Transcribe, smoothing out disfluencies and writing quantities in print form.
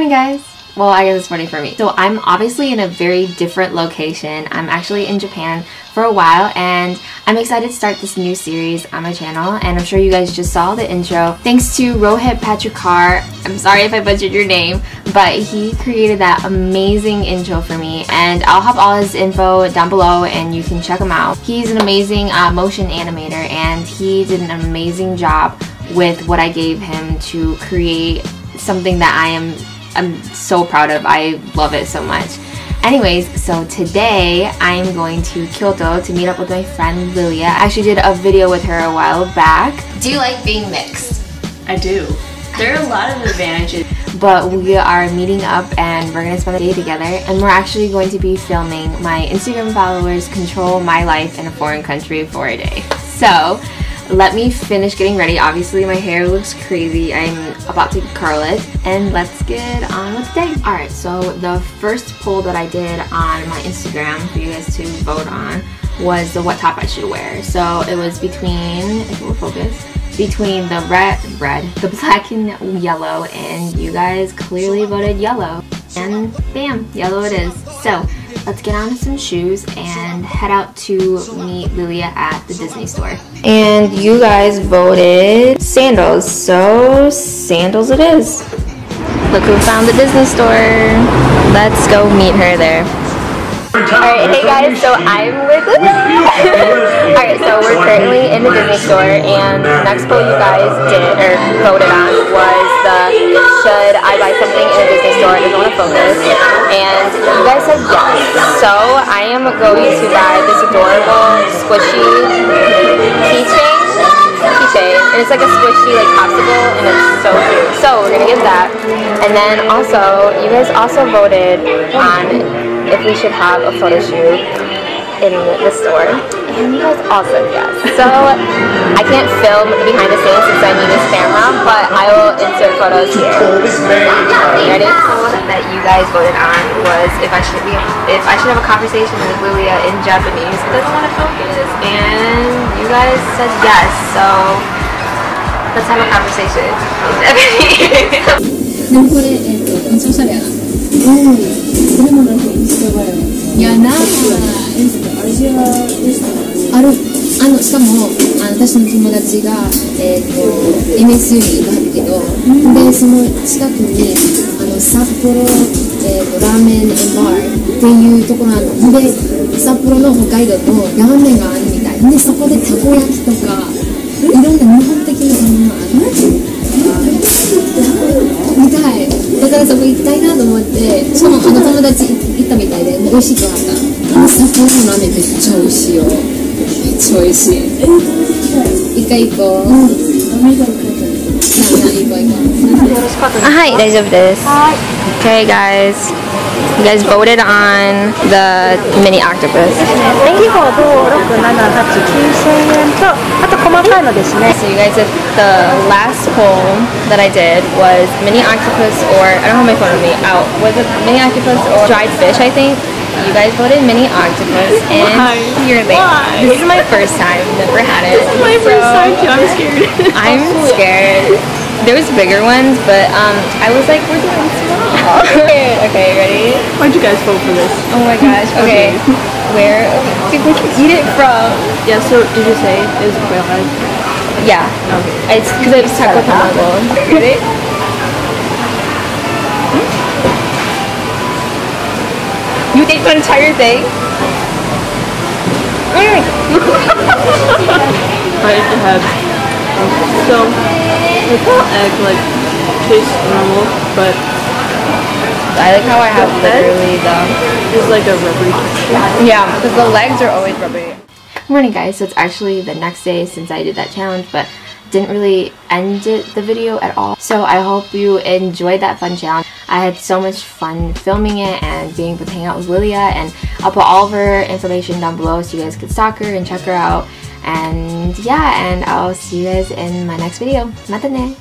morning, guys. Well, I guess it's morning for me. So I'm obviously in a very different location. I'm actually in Japan for a while, and I'm excited to start this new series on my channel. And I'm sure you guys just saw the intro. Thanks to Rohit Carr, I'm sorry if I butchered your name, but he created that amazing intro for me, and I'll have all his info down below and you can check him out. He's an amazing motion animator, and he did an amazing job with what I gave him to create something that I'm so proud of. I love it so much. Anyways, so today I'm going to Kyoto to meet up with my friend Lilia. I actually did a video with her a while back. Do you like being mixed? I do. There are a lot of advantages. But we are meeting up and we're going to spend the day together, and we're actually going to be filming my Instagram followers control my life in a foreign country for a day. So let me finish getting ready. Obviously my hair looks crazy. I'm about to curl it, and let's get on with the day. Alright, so the first poll that I did on my Instagram for you guys to vote on was the what top I should wear. So it was between, if we'll focus, between the the black and yellow, and you guys clearly voted yellow. And bam, yellow it is. So let's get on some shoes and head out to meet Lilia at the Disney store. And you guys voted sandals, so sandals it is. Look who found the Disney store. Let's go meet her there. Alright, hey guys, so I'm with Lilia. Alright, so we're currently in the Disney store, and the next poll you guys did, or voted on, was the should I buy something in a Disney store. I just want to focus, and you guys said yes, so I am going to buy this adorable squishy keychain, and it's like a squishy like popsicle, and it's so cute, so we're going to get that. And then also, you guys also voted on if we should have a photo shoot in the store, and you guys also yes. So I can't film behind the scenes since I need this camera, but I will insert photos here. Ready? So one that you guys voted on was if I should have a conversation with Lilia in Japanese. It doesn't want to focus, and you guys said yes. So let's have a conversation in Japanese. Okay guys, you guys voted on the mini octopus. So you guys, the last poll that I did was mini octopus, or I don't have my phone with me out. Was it mini octopus or dried fish, I think? You guys voted mini octopus, and you're late. Why? This is my first time, never had it. This is my first time too, I'm scared. I'm scared. There was bigger ones, but I was like, we're doing small. Okay, ready? Why'd you guys vote for this? Oh my gosh, okay. Where did we eat it from? Yeah, so did you say it was quail egg? Yeah. Okay. It's because I was stuck with the bubble. Ready? You ate the entire thing? I ate the head. So, the whole egg like tastes normal, but I like how I have literally the... It's like a rubbery texture. Yeah, because the legs are always rubbery. Morning guys, so it's actually the next day since I did that challenge, but didn't really end the video at all. So I hope you enjoyed that fun challenge. I had so much fun filming it and being able to hang out with Lilia, and I'll put all of her information down below so you guys can stalk her and check her out. And yeah, and I'll see you guys in my next video. Matane!